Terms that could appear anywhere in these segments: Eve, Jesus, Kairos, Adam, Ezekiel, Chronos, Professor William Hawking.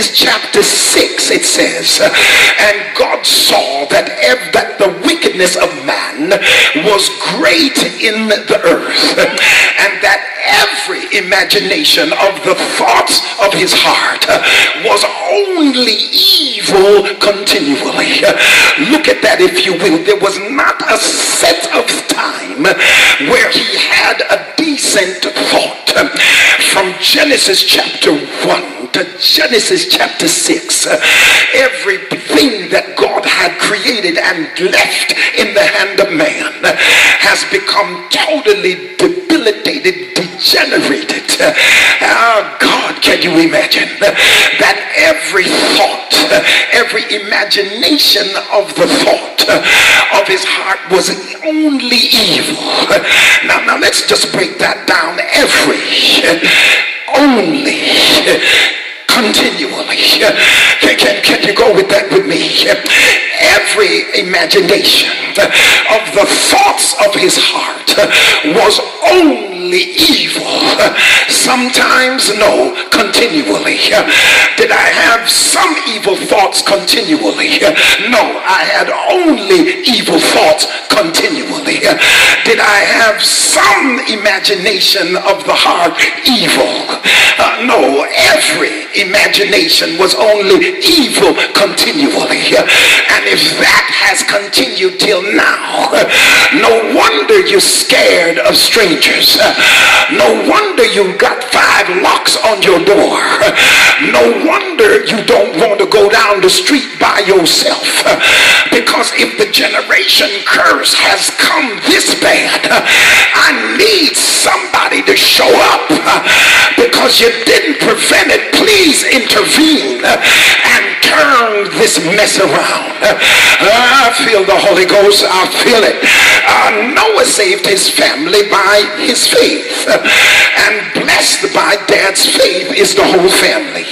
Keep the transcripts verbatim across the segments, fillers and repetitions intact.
Chapter six, it says, and God saw that ev that the wickedness of man was great in the earth, and that every imagination of the thoughts of his heart was only evil continually. Look at that, if you will. There was not a set of time where he had a decent thought. From Genesis chapter one to Genesis chapter six, everything that God had created and left in the hand of man has become totally debilitated, degenerated. Oh God, can you imagine that every thought, every imagination of the thought of his heart was only evil? Now, now let's just break that down. Every, only, continually. Can, can, can you go with that with me? Every imagination of the thoughts of his heart was only evil. Sometimes, no, continually. Did I have some evil thoughts continually? No, I had only evil thoughts continually. Did I have some imagination of the heart evil? Uh, no, every imagination was only evil continually. And if that has continued till now, no wonder you're scared of strangers. No wonder you've got five locks on your door. No wonder you don't want to go down the street by yourself. Because if the generation curse has come this bad, I need somebody to show up. Because you didn't prevent it, please intervene and turn this mess around. I feel the Holy Ghost. I feel it. Uh, Noah saved his family by his faith, and blessed by dad's faith is the whole family.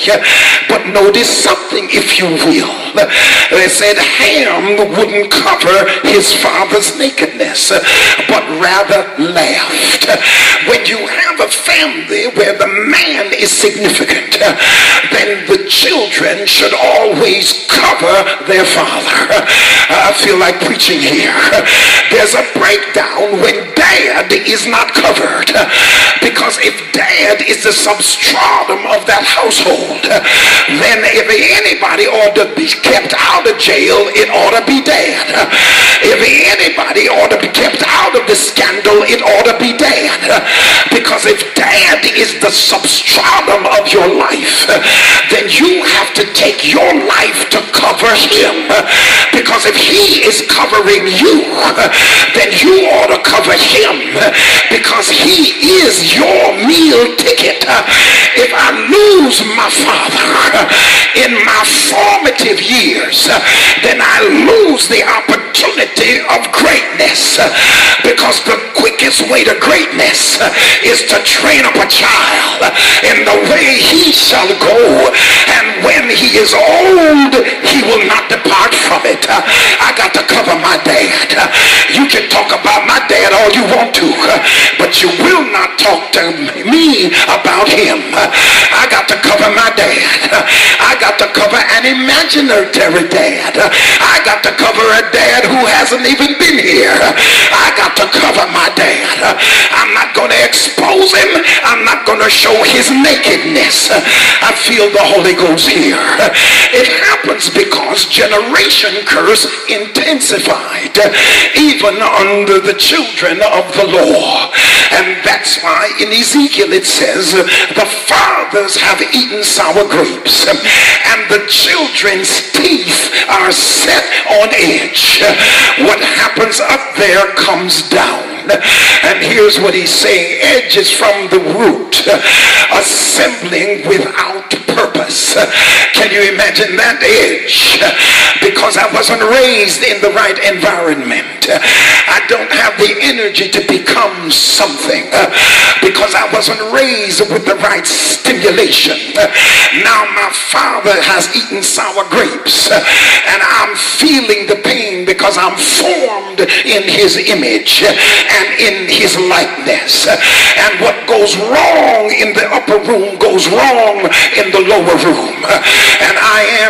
But notice something, if you will. They said Ham wouldn't cover his father's nakedness, but rather laughed. When you have a family where the man is significant, then the children should always cover their father. I feel like preaching here. There's a breakdown when dad is not covered, because if dad is the substratum of that household, then if anybody ought to be kept out of jail, it ought to be dad. If anybody ought to be kept out of the scandal, it ought to be dad. Because if dad is the substratum of your life, then you have to take your life to cover him. Because if he is covering you, then you ought to cover him, because he is your meal ticket. If I lose my father in my formative years, then I lose the opportunity of greatness, because the quickest way to greatness is to train up a child in the way he shall go, and when he is old he will not depart from it. I got to cover my dad. You can talk about my dad all you want to, but you will not talk to me about him. I got to cover my dad. I got to cover an imaginary dad. I got to cover a dad who hasn't even been here. I got to cover my dad. I'm not going to expose him. I'm not going to show his nakedness. I feel the Holy Ghost here. It happens because generation curse intensified even under the children of the law. And that's why in Ezekiel it says the fathers have eaten sour grapes, and the children's teeth are set on edge. What happens up there comes down. And here's what he's saying: edges from the root, assembling without purpose. Can you imagine that edge? Because I wasn't raised in the right environment, I don't have the energy to become something, because I wasn't raised with the right stimulation. Now my father has eaten sour grapes, and I'm feeling the pain, because I'm formed in his image and in his likeness. And what goes wrong in the upper room goes wrong in the lower room.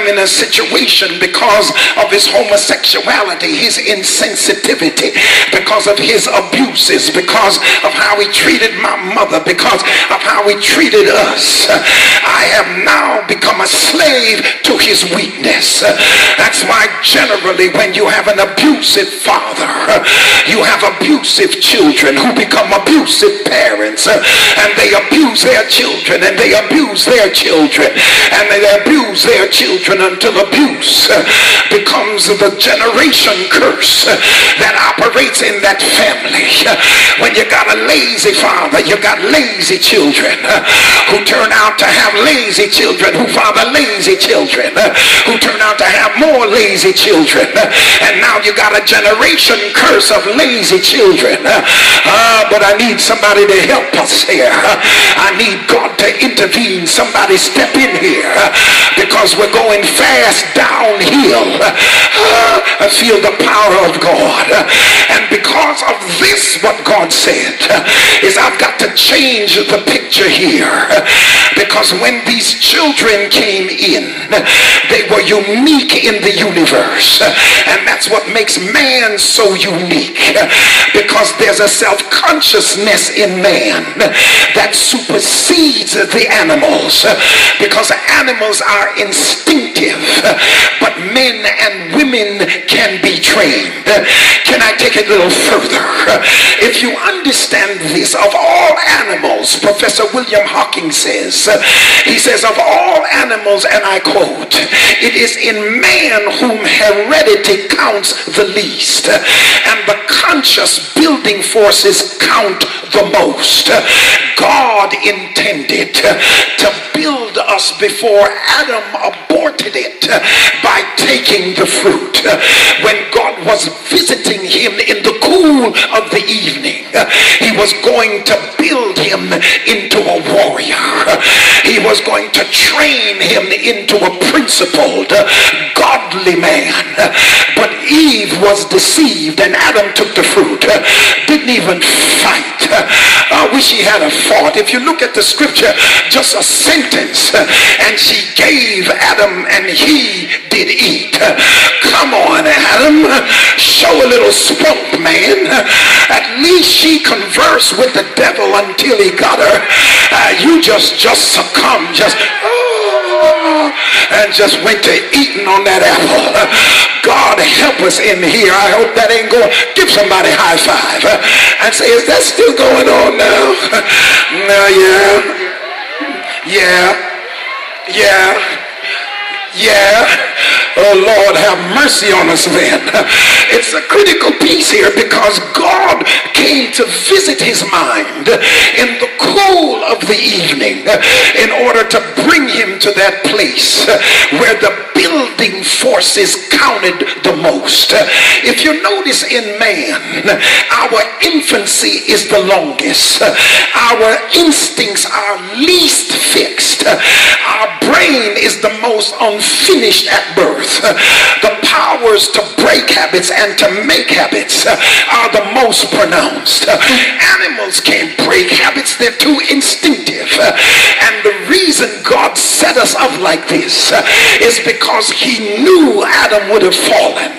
him in a situation because of his homosexuality, his insensitivity, because of his abuses, because of how he treated my mother, because of how he treated us. I have now become a slave to his weakness. That's why generally when you have an abusive father, you have abusive children who become abusive parents, and they abuse their children, and they abuse their children, and they abuse their children until abuse becomes the generation curse that operates in that family. When you got a lazy father, you got lazy children who turn out to have lazy children, who father lazy children, who turn out to have more lazy children, and now you got a generation curse of lazy children. Uh, but I need somebody to help us here. I need God to intervene. Somebody step in here, because we're going fast downhill. Uh, I feel the power of God, and because of this, what God said is, I've got to change the picture here, because when these children came in, they were unique in the universe, and that's what makes man so unique, because there's a self-consciousness in man that supersedes the animals, because animals are instinctive, but men and women can be trained. Can I take it a little further? If you understand this, of all animals, Professor William Hawking says, he says, of all animals, and I quote, it is in man whom heredity counts the least, and the conscious building forces count the most. God intended to build us before Adam aborted it by taking the fruit. When God was visiting him in the cool of the evening, he was going to build him into a warrior. He was going to train him into a principled, godly man. But Eve was deceived, and Adam took the fruit. Didn't even fight. I wish he had a fought. If you look at the scripture, just a sentence, and she gave Adam, and he did eat. Come on, Adam, show a little spunk, man. At least she conversed with the devil until he got her. Uh, you just just succumb, just oh, and just went to eating on that apple. God help us in here. I hope that ain't going. Give somebody a high five and say, is that still going on now? No, yeah, yeah, yeah, yeah. Oh Lord, have mercy on us then. It's a critical piece here, because God came to visit his mind in the cool of the evening in order to bring him to that place where the building forces counted the most. If you notice in man, our infancy is the longest. Our instincts are least fixed. Our brain is the most unfinished at birth. The powers to break habits and to make habits are the most pronounced. Animals can't break habits. They're too instinctive. And the reason God set us up like this is because he knew Adam would have fallen.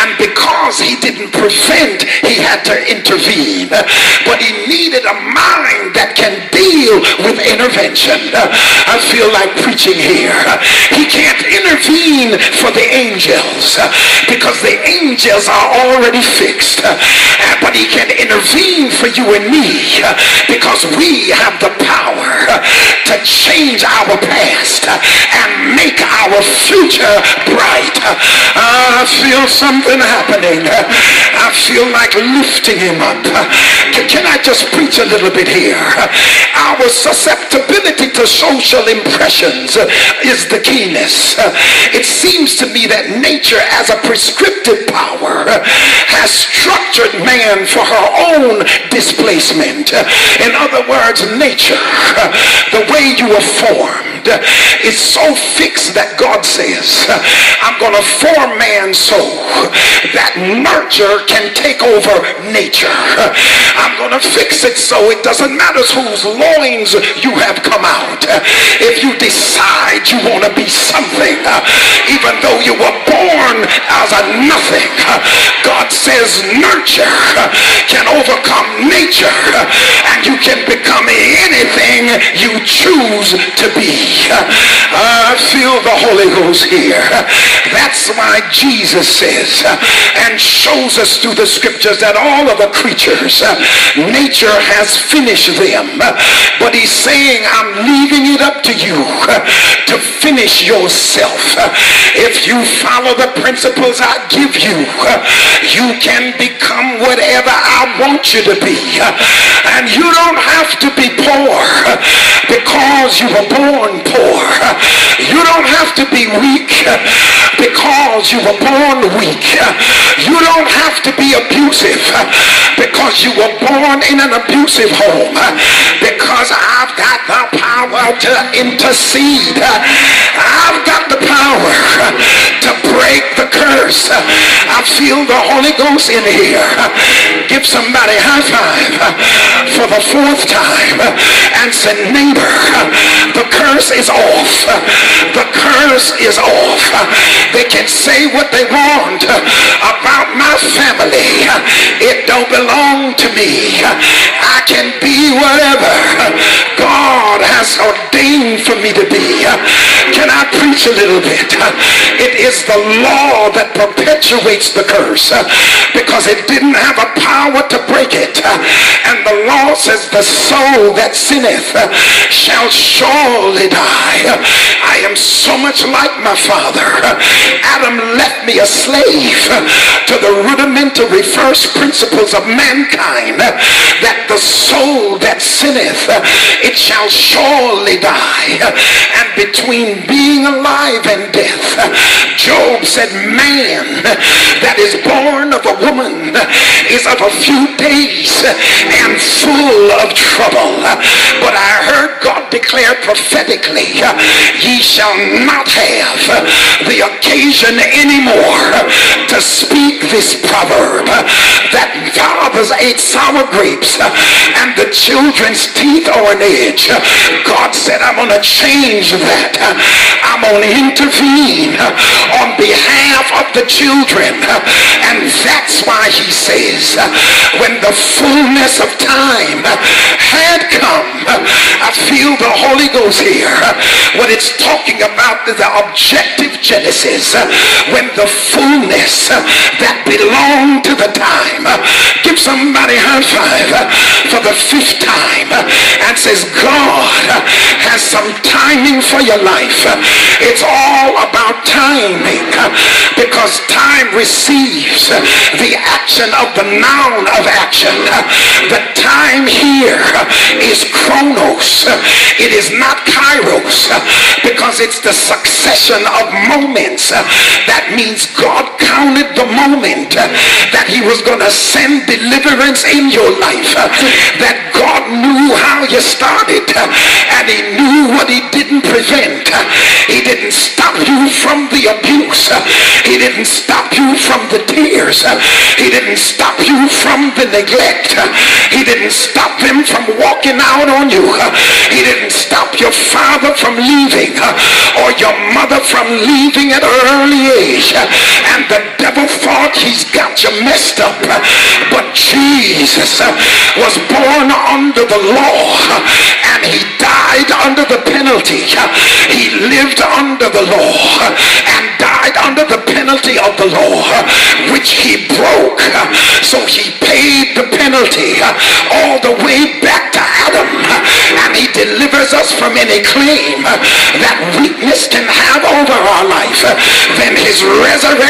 And because he didn't prevent, he had to intervene. But he needed a mind that can deal with intervention. I feel like preaching here. He can't intervene for the angels, because the angels are already fixed, but he can intervene for you and me, because we have the power to change our past and make our future bright. I feel something happening. I feel like lifting him up. Can I just preach a little bit here? Our susceptibility to social impressions is the keenness. It seems to me that nature, as a prescriptive power, has structured man for her own displacement. In other words, nature, the way you were formed, is so fixed that God says, I'm going to form man so that nurture can take over nature. I'm going to fix it so it doesn't matter whose loins you have come out. If you decide you want to be something, nothing. God says nurture can overcome nature, and you can become anything you choose to be. I feel the Holy Ghost here. That's why Jesus says and shows us through the scriptures that all of the creatures, nature has finished them, but he's saying, I'm leaving it up to you to finish yourself. If you follow the principles I give you, you can become whatever I want you to be. And you don't have to be poor because you were born poor. You don't have to be weak because you were born weak. You don't have to be abusive because you were born in an abusive home. Because I've got the power to intercede. I've got the power to break the curse. I feel the Holy Ghost in here. Give somebody a high five for the fourth time and say, neighbor, the curse is off. The curse is off. They can say what they want about my family. It don't belong to me. I can be whatever God has ordained for me to be. Can I preach a little bit? It is the law that perpetuates the curse because it didn't have a power to break it. And the law says the soul that sinneth shall surely die. I am so much like my father. Adam left me a slave to the rudimentary first principles of mankind, that the soul that sinneth, it shall surely die. And between being alive and death, Job said, man that is born of a woman is of a few days and full of trouble. But I heard God declare prophetically, ye shall not have the occasion anymore to speak this proverb, that fathers ate sour grapes and the children's teeth are an edge. God said, I'm going to change that. I'm going to intervene on behalf of the children. And that's why he says, when the fullness of time had come, I feel the Holy Ghost here. What it's talking about is the objective Genesis. When the fullness that belonged to the time. Give somebody a high five for the fifth time and says, God has some timing for your life. It's all about timing, because time receives the action of the noun of action. The time here is Chronos. It is not Kairos, because it's the succession of moments. That means God counted the moment that he was going to send deliverance in your life, that God knew how you started, and he knew what he didn't prevent. He didn't stop you from the abuse. He didn't stop you from the tears. He didn't stop you from the neglect. He didn't stop them from walking out on you. He didn't stop your father from leaving or your mother from leaving at an early age. And the devil thought he's got you messed up. But Jesus was born under the law, and he died under the penalty. He lived under the law and died under the penalty of the law, which he broke. So he paid the penalty all the way back to Adam, and he delivers us from any claim that weakness can have over our life. Then his resurrection